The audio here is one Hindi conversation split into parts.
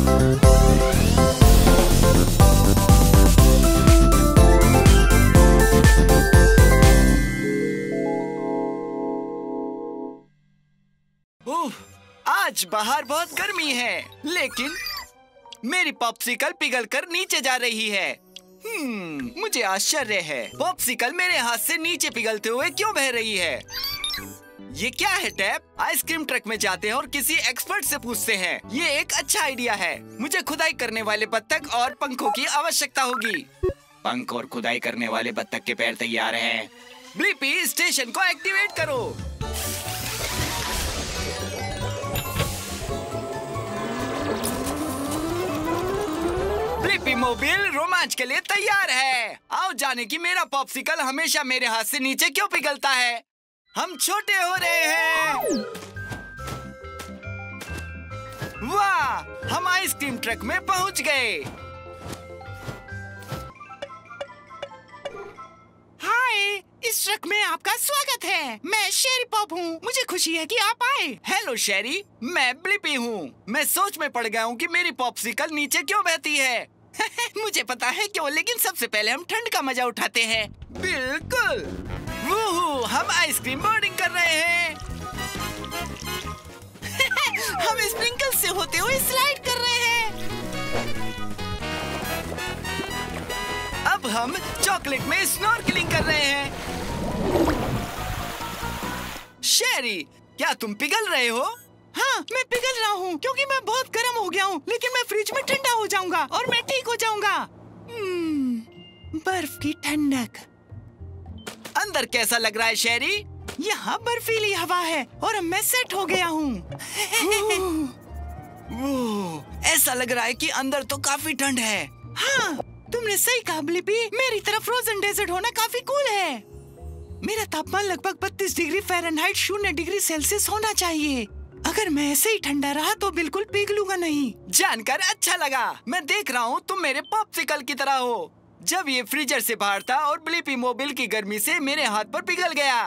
आज बाहर बहुत गर्मी है, लेकिन मेरी पॉप्सिकल पिघलकर नीचे जा रही है। मुझे आश्चर्य है, पॉप्सिकल मेरे हाथ से नीचे पिघलते हुए क्यों बह रही है? ये क्या है टैप? आइसक्रीम ट्रक में जाते हैं और किसी एक्सपर्ट से पूछते हैं। ये एक अच्छा आइडिया है। मुझे खुदाई करने वाले बत्तख और पंखों की आवश्यकता होगी। पंख और खुदाई करने वाले बत्तख के पैर तैयार हैं। ब्लिपी स्टेशन को एक्टिवेट करो। ब्लिपी मोबाइल रोमांच के लिए तैयार है। आओ जाने कि मेरा पॉप्सिकल हमेशा मेरे हाथ से नीचे क्यों पिघलता है। हम छोटे हो रहे हैं। वाह, हम आइसक्रीम ट्रक में पहुंच गए। हाय, इस ट्रक में आपका स्वागत है। मैं शेरी पॉप हूँ, मुझे खुशी है कि आप आए। हेलो शेरी, मैं ब्लिपी हूँ। मैं सोच में पड़ गया हूँ कि मेरी पॉप्सिकल नीचे क्यों बहती है। मुझे पता है क्यों, लेकिन सबसे पहले हम ठंड का मजा उठाते हैं। बिल्कुल, वूहू, हम आइसक्रीम बोर्डिंग कर रहे हैं। हम स्प्रिंकल से होते हुए स्लाइड कर रहे हैं। अब हम चॉकलेट में स्नॉर्कलिंग कर रहे हैं। शेरी, क्या तुम पिघल रहे हो? हाँ, मैं पिघल रहा हूँ क्योंकि मैं बहुत गर्म हो गया हूँ, लेकिन मैं फ्रिज में ठंडा हो जाऊंगा और मैं ठीक हो जाऊंगा। बर्फ की ठंडक। अंदर कैसा लग रहा है शेरी? यहाँ बर्फीली हवा है और अब मैं सेट हो गया हूँ। ऐसा लग रहा है कि अंदर तो काफी ठंड है। हाँ, तुमने सही कहा ब्लिपी, मेरी तरफ फ्रोजन डेजर्ट होना काफी कूल है। मेरा तापमान लगभग 32 डिग्री फ़ारेनहाइट 0 डिग्री सेल्सियस होना चाहिए। अगर मैं ऐसे ही ठंडा रहा तो बिल्कुल पिघलूंगा नहीं। जानकर अच्छा लगा। मैं देख रहा हूँ तुम मेरे पॉप्सिकल की तरह हो। जब ये फ्रीजर से बाहर था और ब्लिपी मोबाइल की गर्मी से मेरे हाथ पर पिघल गया।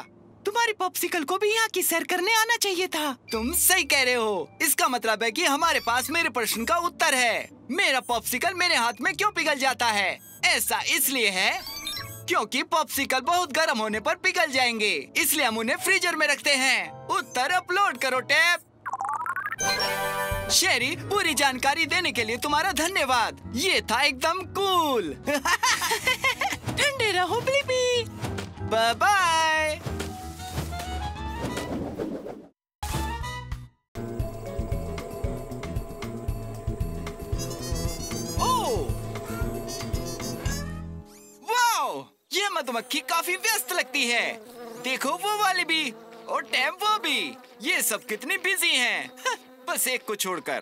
तुम्हारी पॉप्सिकल को भी यहाँ की सैर करने आना चाहिए था। तुम सही कह रहे हो। इसका मतलब है कि हमारे पास मेरे प्रश्न का उत्तर है। मेरा पॉप्सिकल मेरे हाथ में क्यों पिघल जाता है? ऐसा इसलिए है क्योंकि पॉप्सिकल बहुत गर्म होने पर पिघल जाएंगे, इसलिए हम उन्हें फ्रीजर में रखते हैं। उत्तर अपलोड करो टैप। शेरी, पूरी जानकारी देने के लिए तुम्हारा धन्यवाद। ये था एकदम कूल। ठंडे रहो ब्लिपी। Bye bye. ये मधुमक्खी काफी व्यस्त लगती है। देखो वो वाली भी और टैम वो भी। ये सब कितनी बिजी हैं। बस एक को छोड़कर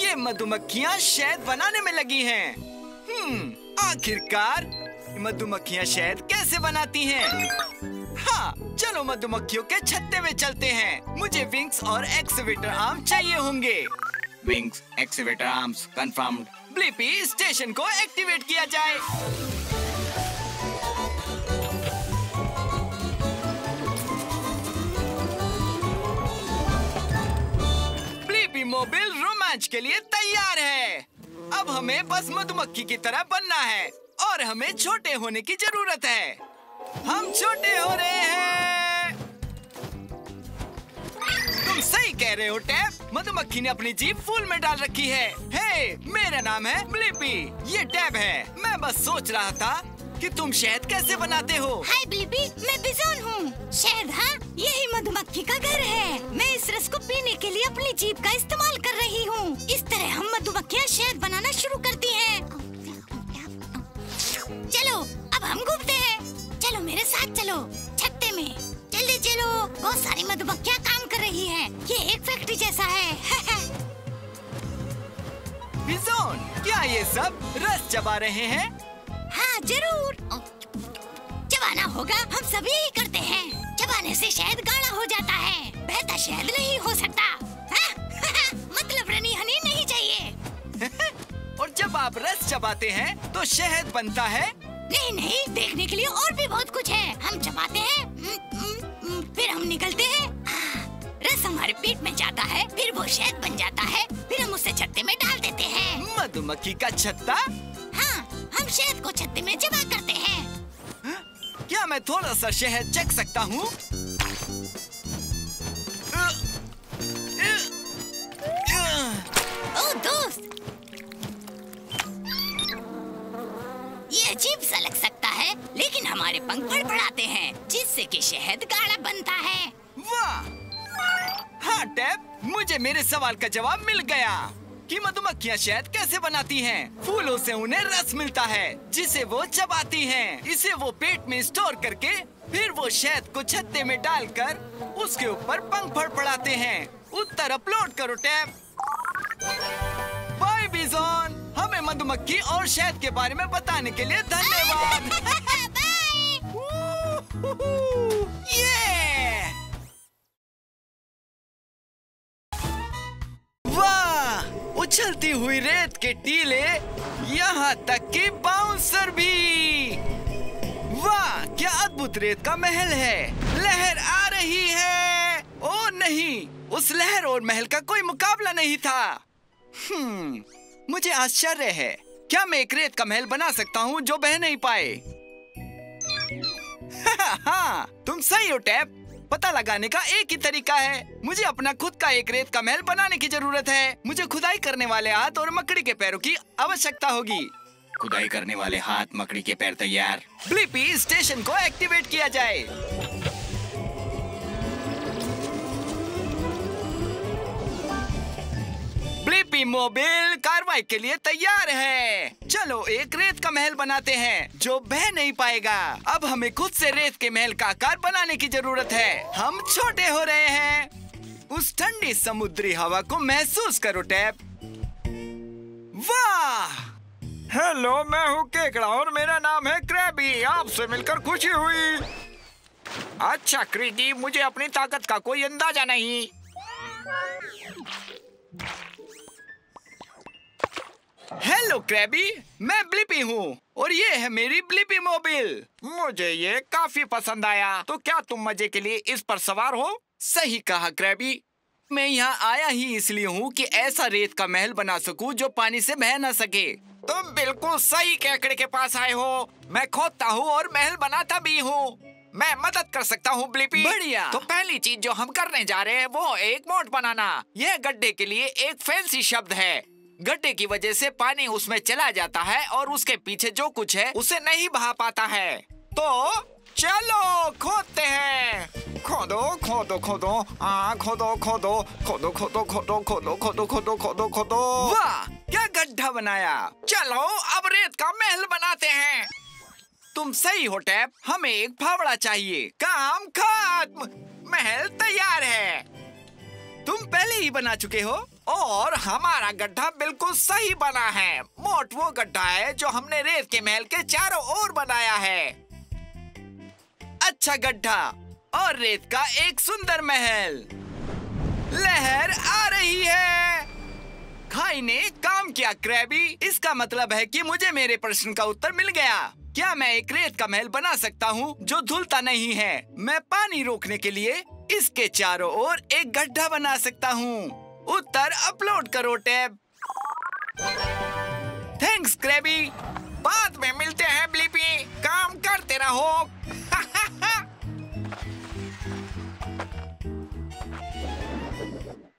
ये मधुमक्खियाँ शहद बनाने में लगी हैं। आखिरकार मधुमक्खियाँ शहद कैसे बनाती हैं? हाँ, चलो मधुमक्खियों के छत्ते में चलते हैं। मुझे विंग्स और एक्सकेवेटर आर्म चाहिए होंगे। Wings, excavator arms confirmed. Blippi station को एक्टिवेट किया जाए। मोबाइल रोमांच के लिए तैयार है। अब हमें बस मधुमक्खी की तरह बनना है और हमें छोटे होने की जरूरत है। हम छोटे हो रहे हैं। तुम सही कह रहे हो टैप। मधुमक्खी ने अपनी जीभ फूल में डाल रखी है। हे, मेरा नाम है ब्लिपी। ये टैप है। मैं बस सोच रहा था कि तुम शहद कैसे बनाते हो। हाय ब्लिपी, मैं बिजोन हूँ। शहद, हाँ, यही मधुमक्खी का घर है। मैं इस रस को पीने के लिए अपनी जीभ का इस्तेमाल कर रही हूँ। इस तरह हम मधुमक्खियाँ शहद बनाना शुरू करती हैं। चलो अब हम घूमते हैं। चलो मेरे साथ चलो, छत्ते में जल्दी चलो। बहुत सारी मधुमक्खियाँ काम कर रही हैं। ये एक फैक्ट्री जैसा है। बिजोन, क्या ये सब रस चबा रहे हैं? हाँ जरूर, चबाना होगा। हम सभी यही करते हैं। चबाने से शहद गाढ़ा हो जाता है। बहता शहद नहीं हो सकता। मतलब रनी हनी नहीं चाहिए। और जब आप रस चबाते हैं तो शहद बनता है? नहीं नहीं, देखने के लिए और भी बहुत कुछ है। हम चबाते हैं, फिर हम निकलते हैं। रस हमारे पेट में जाता है, फिर वो शहद बन जाता है, फिर हम हम उसे छत्ते में डाल देते हैं। मधुमक्खी का छत्ता? हाँ, हम शहद को छत्ते में जमा करते हैं। क्या मैं थोड़ा सा शहद चख सकता हूँ? ओह दोस्त, ये अजीब सा लग सकता है, लेकिन हमारे पंख फड़फड़ाते हैं, जिससे कि शहद गाढ़ा बनता है। वाह! हाँ टैप, मुझे मेरे सवाल का जवाब मिल गया कि मधुमक्खियाँ शहद कैसे बनाती हैं। फूलों से उन्हें रस मिलता है जिसे वो चबाती हैं। इसे वो पेट में स्टोर करके फिर वो शहद को छत्ते में डालकर उसके ऊपर पंख फड़फड़ाते हैं। उत्तर अपलोड करो टैप। बाय बिजॉन, हमें मधुमक्खी और शहद के बारे में बताने के लिए धन्यवाद। ये वाह, उछलती हुई रेत के टीले, यहाँ तक कि बाउंसर भी। वाह, क्या अद्भुत रेत का महल है। लहर आ रही है। ओ नहीं, उस लहर और महल का कोई मुकाबला नहीं था। मुझे आश्चर्य है, क्या मैं एक रेत का महल बना सकता हूँ जो बह नहीं पाए? हाँ, तुम सही हो टैप। पता लगाने का एक ही तरीका है। मुझे अपना खुद का एक रेत का महल बनाने की जरूरत है। मुझे खुदाई करने वाले हाथ और मकड़ी के पैरों की आवश्यकता होगी। खुदाई करने वाले हाथ, मकड़ी के पैर तैयार। ब्लिपी स्टेशन को एक्टिवेट किया जाए। ब्लिपी मोबाइल कार्रवाई के लिए तैयार है। चलो एक रेत का महल बनाते हैं जो बह नहीं पाएगा। अब हमें खुद से रेत के महल का आकार बनाने की जरूरत है। हम छोटे हो रहे हैं। उस ठंडी समुद्री हवा को महसूस करो टैप। वाह! हेलो, मैं हूँ केकड़ा और मेरा नाम है क्रैबी। आपसे मिलकर खुशी हुई। अच्छा क्रीडी, मुझे अपनी ताकत का कोई अंदाजा नहीं। हेलो क्रैबी, मैं ब्लिपी हूँ और ये है मेरी ब्लिपी मोबाइल। मुझे ये काफी पसंद आया। तो क्या तुम मजे के लिए इस पर सवार हो? सही कहा क्रैबी, मैं यहाँ आया ही इसलिए हूँ कि ऐसा रेत का महल बना सकूँ जो पानी से बह ना सके। तुम बिल्कुल सही केकड़े के पास आए हो। मैं खोदता हूँ और महल बनाता भी हूँ। मैं मदद कर सकता हूँ ब्लिपी। बढ़िया। तो पहली चीज जो हम करने जा रहे हैं वो एक मोट बनाना। यह गड्ढे के लिए एक फैंसी शब्द है। गड्ढे की वजह से पानी उसमें चला जाता है और उसके पीछे जो कुछ है उसे नहीं बहा पाता है। तो चलो खोदते हैं। खोदो खोदो खोदो, आ खोदो खोदो खोदो खोदो खोदो खोदो खोदो खोदो खोदो खोदो। वाह, क्या गड्ढा बनाया। चलो अब रेत का महल बनाते हैं। तुम सही हो टैप, हमें एक फावड़ा चाहिए। काम खत्म, महल तैयार है। तुम पहले ही बना चुके हो और हमारा गड्ढा बिल्कुल सही बना है। मोट वो गड्ढा है जो हमने रेत के महल के चारों ओर बनाया है। अच्छा गड्ढा और रेत का एक सुंदर महल। लहर आ रही है। खाई ने काम किया क्रैबी। इसका मतलब है कि मुझे मेरे प्रश्न का उत्तर मिल गया। क्या मैं एक रेत का महल बना सकता हूँ जो धुलता नहीं है? मैं पानी रोकने के लिए इसके चारों ओर एक गड्ढा बना सकता हूँ। उत्तर अपलोड करो टैब। थैंक्स क्रैबी, बाद में मिलते हैं ब्लिपी। काम करते रहो।